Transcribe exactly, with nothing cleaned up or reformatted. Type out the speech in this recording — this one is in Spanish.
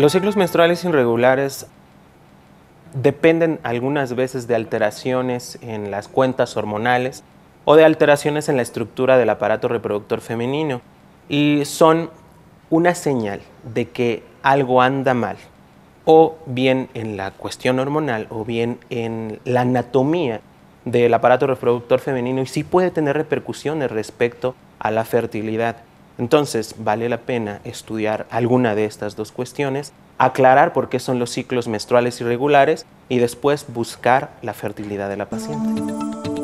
Los ciclos menstruales irregulares dependen algunas veces de alteraciones en las cuentas hormonales o de alteraciones en la estructura del aparato reproductor femenino y son una señal de que algo anda mal, o bien en la cuestión hormonal o bien en la anatomía del aparato reproductor femenino, y sí puede tener repercusiones respecto a la fertilidad. Entonces, vale la pena estudiar alguna de estas dos cuestiones, aclarar por qué son los ciclos menstruales irregulares y después buscar la fertilidad de la paciente.